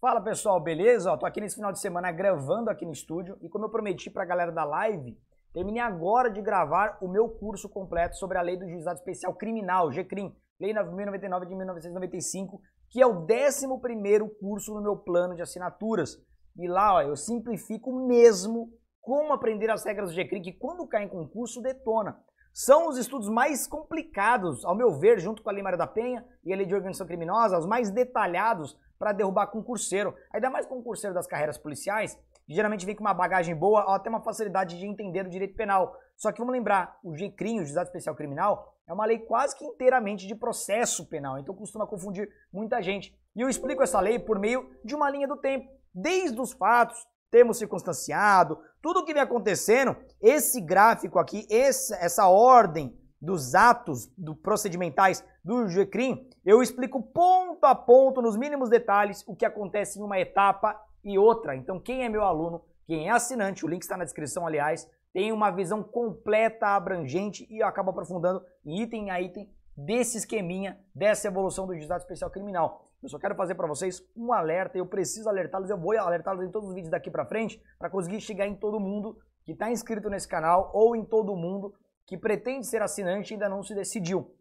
Fala pessoal, beleza? Estou aqui nesse final de semana gravando aqui no estúdio e como eu prometi para a galera da live, terminei agora de gravar o meu curso completo sobre a Lei do Juizado Especial Criminal, G-Crim, Lei 9.099 de 1995, que é o 11º curso no meu plano de assinaturas. E lá ó, eu simplifico mesmo como aprender as regras do G-Crim, que quando cai em concurso detona. São os estudos mais complicados, ao meu ver, junto com a Lei Maria da Penha e a Lei de Organização Criminosa, os mais detalhados para derrubar concurseiro. Ainda mais concurseiro das carreiras policiais, que geralmente vem com uma bagagem boa ou até uma facilidade de entender o direito penal. Só que vamos lembrar, o G-Crim, o Juizado Especial Criminal, é uma lei quase que inteiramente de processo penal, então costuma confundir muita gente. E eu explico essa lei por meio de uma linha do tempo, desde os fatos, termo circunstanciado, tudo o que vem acontecendo, esse gráfico aqui, essa ordem dos atos procedimentais do G-Crim, eu explico ponto a ponto, nos mínimos detalhes, o que acontece em uma etapa e outra. Então quem é meu aluno, quem é assinante, o link está na descrição, aliás, tem uma visão completa, abrangente e eu acabo aprofundando item a item desse esqueminha, dessa evolução do Juizado Especial Criminal. Eu só quero fazer para vocês um alerta, eu preciso alertá-los, eu vou alertá-los em todos os vídeos daqui para frente para conseguir chegar em todo mundo que está inscrito nesse canal ou em todo mundo que pretende ser assinante e ainda não se decidiu.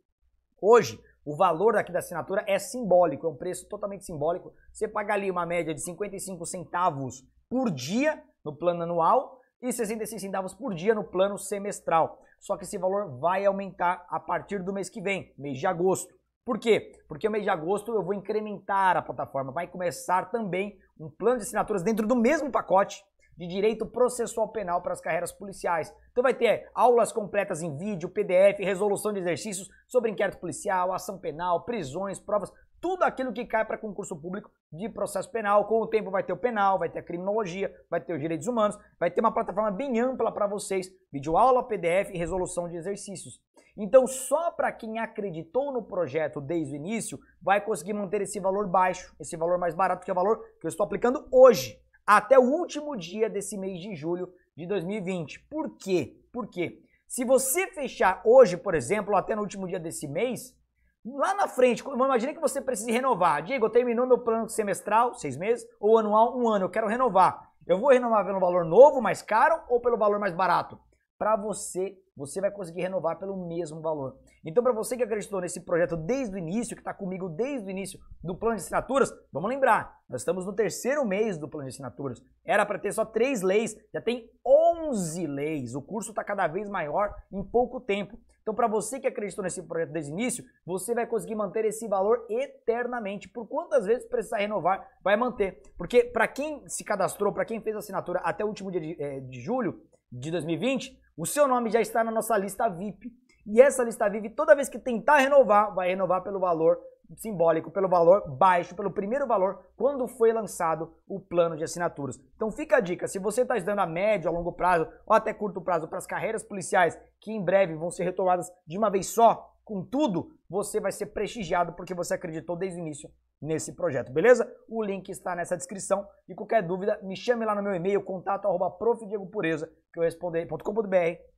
Hoje, o valor aqui da assinatura é simbólico, é um preço totalmente simbólico. Você paga ali uma média de 55 centavos por dia no plano anual e 66 centavos por dia no plano semestral. Só que esse valor vai aumentar a partir do mês que vem, mês de agosto. Por quê? Porque no mês de agosto eu vou incrementar a plataforma, vai começar também um plano de assinaturas dentro do mesmo pacote de direito processual penal para as carreiras policiais. Então vai ter aulas completas em vídeo, PDF, resolução de exercícios sobre inquérito policial, ação penal, prisões, provas, tudo aquilo que cai para concurso público de processo penal. Com o tempo vai ter o penal, vai ter a criminologia, vai ter os direitos humanos, vai ter uma plataforma bem ampla para vocês, videoaula, PDF e resolução de exercícios. Então só para quem acreditou no projeto desde o início vai conseguir manter esse valor baixo, esse valor mais barato que é o valor que eu estou aplicando hoje, até o último dia desse mês de julho de 2020. Por quê? Porque se você fechar hoje, por exemplo, até no último dia desse mês, lá na frente, imagina que você precise renovar. Diego, eu terminou meu plano semestral, 6 meses, ou anual, 1 ano, eu quero renovar. Eu vou renovar pelo valor novo, mais caro, ou pelo valor mais barato? Para você vai conseguir renovar pelo mesmo valor. Então, para você que acreditou nesse projeto desde o início, que está comigo desde o início do plano de assinaturas, vamos lembrar, nós estamos no 3º mês do plano de assinaturas. Era para ter só 3 leis, já tem 11 leis. O curso está cada vez maior em pouco tempo. Então, para você que acreditou nesse projeto desde o início, você vai conseguir manter esse valor eternamente. Por quantas vezes precisar renovar, vai manter. Porque para quem se cadastrou, para quem fez a assinatura até o último dia de julho de 2020, o seu nome já está na nossa lista VIP. E essa lista VIP, toda vez que tentar renovar, vai renovar pelo valor simbólico, pelo valor baixo, pelo primeiro valor, quando foi lançado o plano de assinaturas. Então fica a dica, se você está estudando a médio, a longo prazo, ou até curto prazo, para as carreiras policiais, que em breve vão ser retomadas de uma vez só, com tudo, você vai ser prestigiado porque você acreditou desde o início nesse projeto, beleza? O link está nessa descrição e qualquer dúvida me chame lá no meu e-mail, contato@profdiegopureza, que eu responderei.com.br,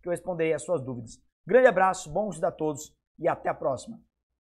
que eu responderei as suas dúvidas. Grande abraço, bom estudo a todos e até a próxima.